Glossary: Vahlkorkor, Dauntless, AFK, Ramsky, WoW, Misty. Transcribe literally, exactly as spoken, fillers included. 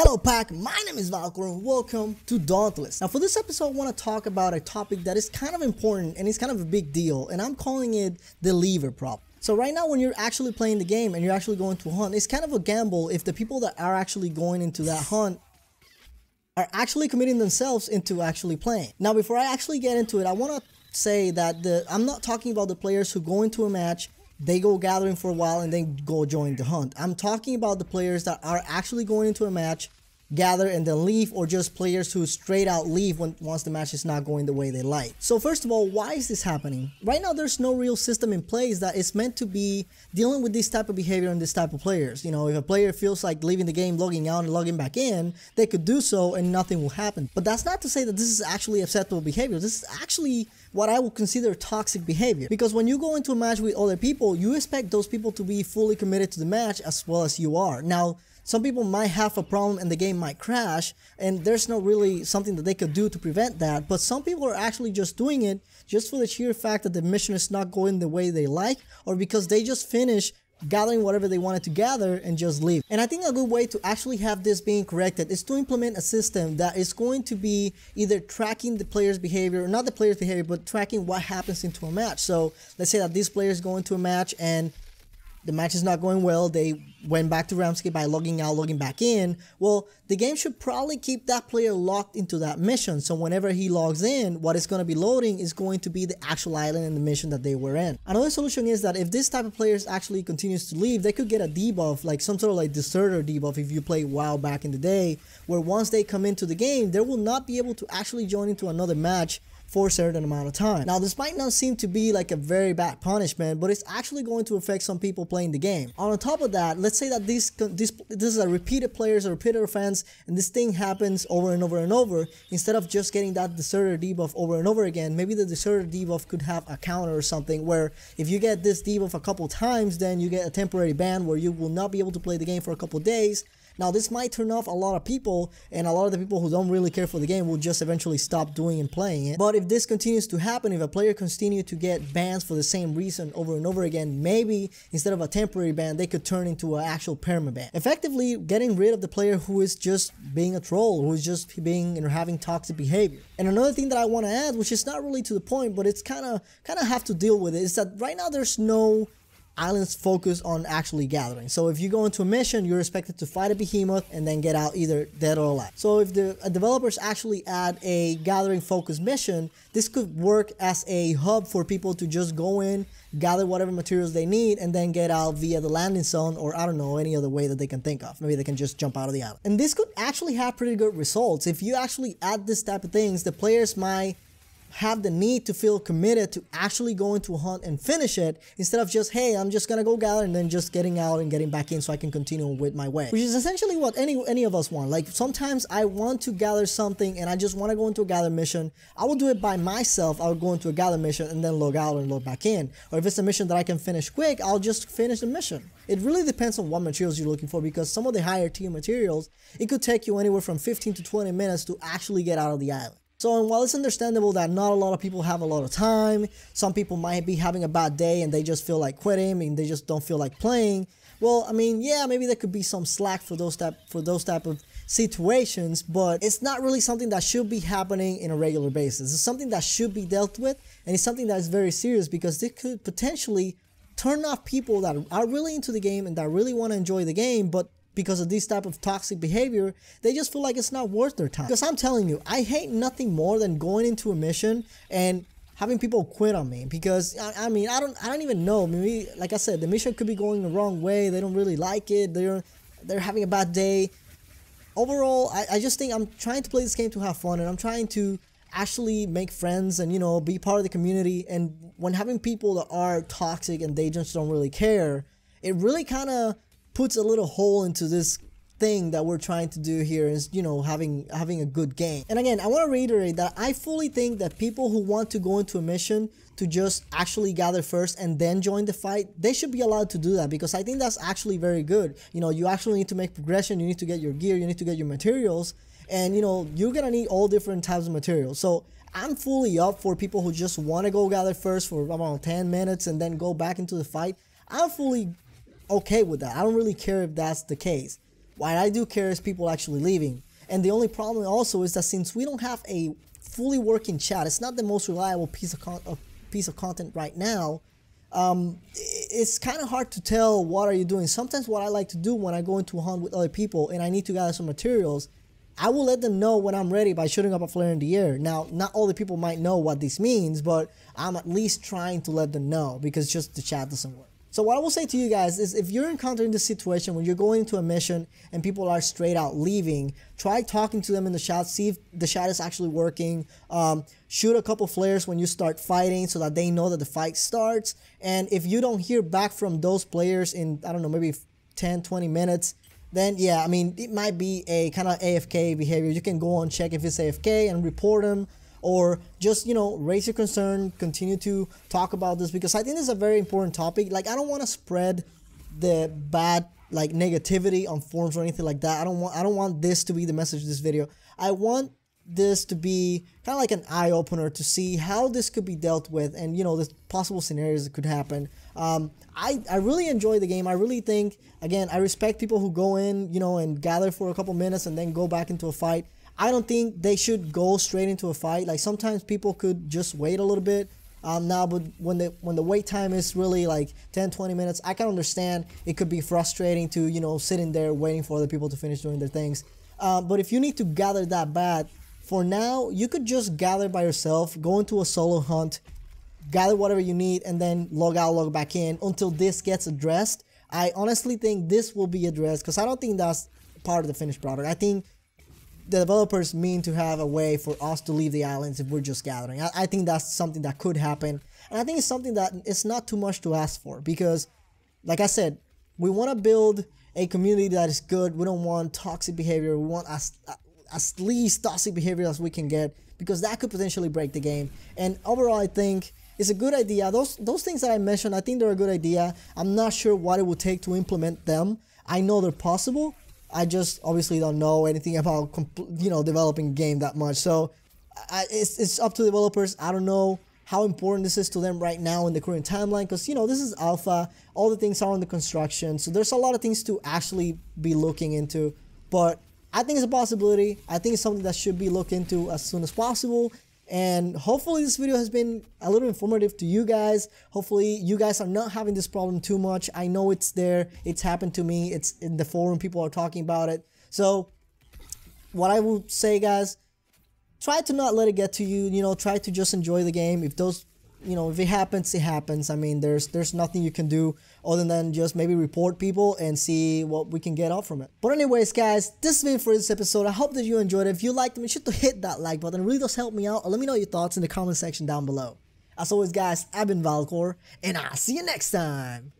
Hello pack, my name is Vahlkorkor and welcome to Dauntless. Now for this episode I want to talk about a topic that is kind of important and it's kind of a big deal, and I'm calling it the lever problem. So right now when you're actually playing the game and you're actually going to hunt, it's kind of a gamble if the people that are actually going into that hunt are actually committing themselves into actually playing. Now before I actually get into it, I want to say that the, I'm not talking about the players who go into a match, they go gathering for a while and then go join the hunt. I'm talking about the players that are actually going into a match, gather and then leave, or just players who straight out leave when once the match is not going the way they like. So first of all, why is this happening? Right now there's no real system in place that is meant to be dealing with this type of behavior and this type of players. You know, if a player feels like leaving the game, logging out and logging back in, they could do so and nothing will happen. But that's not to say that this is actually acceptable behavior. This is actually what I would consider toxic behavior, because when you go into a match with other people, you expect those people to be fully committed to the match as well as you are. Now some people might have a problem and the game might crash, and there's no really something that they could do to prevent that, but some people are actually just doing it just for the sheer fact that the mission is not going the way they like, or because they just finished gathering whatever they wanted to gather and just leave. And I think a good way to actually have this being corrected is to implement a system that is going to be either tracking the player's behavior, or not the player's behavior, but tracking what happens into a match. So let's say that these players go into a match and the match is not going well, they went back to Ramsky by logging out, logging back in. Well, the game should probably keep that player locked into that mission, so whenever he logs in, what is going to be loading is going to be the actual island and the mission that they were in. Another solution is that if this type of players actually continues to leave, they could get a debuff, like some sort of like deserter debuff if you play WoW back in the day, where once they come into the game, they will not be able to actually join into another match for a certain amount of time. Now this might not seem to be like a very bad punishment, but it's actually going to affect some people playing the game. On top of that, let's say that these, this, this is a repeated players, a repeated offense, and this thing happens over and over and over. Instead of just getting that deserter debuff over and over again, maybe the deserter debuff could have a counter or something where if you get this debuff a couple times, then you get a temporary ban where you will not be able to play the game for a couple days. Now this might turn off a lot of people, and a lot of the people who don't really care for the game will just eventually stop doing and playing it. But if this continues to happen, if a player continues to get bans for the same reason over and over again, maybe instead of a temporary ban, they could turn into an actual permaban. Effectively getting rid of the player who is just being a troll, who is just being and having toxic behavior. And another thing that I want to add, which is not really to the point, but it's kind of kind of have to deal with it, is that right now there's no islands focus on actually gathering. So if you go into a mission, you're expected to fight a behemoth and then get out either dead or alive. So if the developers actually add a gathering focused mission, this could work as a hub for people to just go in, gather whatever materials they need, and then get out via the landing zone, or I don't know, any other way that they can think of. Maybe they can just jump out of the island. And this could actually have pretty good results. If you actually add this type of things, the players might have the need to feel committed to actually going to a hunt and finish it, instead of just, hey, I'm just gonna go gather and then just getting out and getting back in so I can continue with my way, which is essentially what any any of us want. Like sometimes I want to gather something and I just want to go into a gather mission. I will do it by myself. I will go into a gather mission and then log out and log back in. Or if it's a mission that I can finish quick, I'll just finish the mission. It really depends on what materials you're looking for, because some of the higher tier materials, it could take you anywhere from fifteen to twenty minutes to actually get out of the island. So, and while it's understandable that not a lot of people have a lot of time, some people might be having a bad day and they just feel like quitting and they just don't feel like playing. Well, I mean, yeah, maybe there could be some slack for those type for those type of situations, but it's not really something that should be happening in a regular basis. It's something that should be dealt with, and it's something that is very serious, because this could potentially turn off people that are really into the game and that really want to enjoy the game, but because of this type of toxic behavior, they just feel like it's not worth their time. Because I'm telling you, I hate nothing more than going into a mission and having people quit on me, because I, I mean, I don't, I don't even know. Maybe, like I said, the mission could be going the wrong way. They don't really like it. They're, they're having a bad day. Overall, I, I just think I'm trying to play this game to have fun, and I'm trying to actually make friends and, you know, be part of the community. And when having people that are toxic and they just don't really care, it really kind of puts a little hole into this thing that we're trying to do here, is, you know, having having a good game. And again, I want to reiterate that I fully think that people who want to go into a mission to just actually gather first and then join the fight, they should be allowed to do that, because I think that's actually very good. You know, you actually need to make progression, you need to get your gear, you need to get your materials, and you know, you're gonna need all different types of materials. So I'm fully up for people who just want to go gather first for about ten minutes and then go back into the fight. I'm fully okay with that. I don't really care if that's the case. What I do care is people actually leaving. And the only problem also is that since we don't have a fully working chat, it's not the most reliable piece of, con of, piece of content right now. Um, it's kind of hard to tell what are you doing. Sometimes what I like to do when I go into a hunt with other people and I need to gather some materials, I will let them know when I'm ready by shooting up a flare in the air. Now, not all the people might know what this means, but I'm at least trying to let them know because just the chat doesn't work. So what I will say to you guys is if you're encountering this situation when you're going into a mission and people are straight out leaving, try talking to them in the chat, see if the chat is actually working. Um, shoot a couple flares when you start fighting so that they know that the fight starts. And if you don't hear back from those players in, I don't know, maybe ten, twenty minutes, then yeah, I mean, it might be a kind of A F K behavior. You can go and check if it's A F K and report them, or just, you know, raise your concern, continue to talk about this, because I think it's a very important topic. Like, I don't want to spread the bad, like, negativity on forums or anything like that. I don't want, I don't want this to be the message of this video. I want this to be kind of like an eye-opener to see how this could be dealt with and, you know, the possible scenarios that could happen. Um, I, I really enjoy the game. I really think, again, I respect people who go in, you know, and gather for a couple minutes and then go back into a fight. I don't think they should go straight into a fight. Like, sometimes people could just wait a little bit. Um, now, but when the, when the wait time is really like ten, twenty minutes, I can understand it could be frustrating to, you know, sitting there waiting for other people to finish doing their things. Uh, but if you need to gather that bad, for now, you could just gather by yourself, go into a solo hunt, gather whatever you need, and then log out, log back in until this gets addressed. I honestly think this will be addressed because I don't think that's part of the finished product. I think the developers mean to have a way for us to leave the islands if we're just gathering. I, I think that's something that could happen. And I think it's something that it's not too much to ask for because, like I said, we want to build a community that is good. We don't want toxic behavior. We want us... as least toxic behavior as we can get, because that could potentially break the game. And overall, I think it's a good idea. Those those things that I mentioned, I think they're a good idea. I'm not sure what it would take to implement them. I know they're possible. I just obviously don't know anything about, you know, developing a game that much. So I, it's, it's up to developers. I don't know how important this is to them right now in the current timeline, because, you know, this is alpha. All the things are under construction. So there's a lot of things to actually be looking into. But I think it's a possibility. I think it's something that should be looked into as soon as possible. And hopefully this video has been a little informative to you guys. Hopefully you guys are not having this problem too much. I know it's there. It's happened to me. It's in the forum. People are talking about it. So what I will say, guys, try to not let it get to you. You know, try to just enjoy the game. If those, you know, if it happens, it happens. I mean, there's there's nothing you can do other than just maybe report people and see what we can get out from it. But anyways, guys, this has been for this episode. I hope that you enjoyed it. If you liked it, make sure to hit that like button. It really does help me out. Let me know your thoughts in the comment section down below. As always, guys, I've been Vahlkorkor, and I'll see you next time.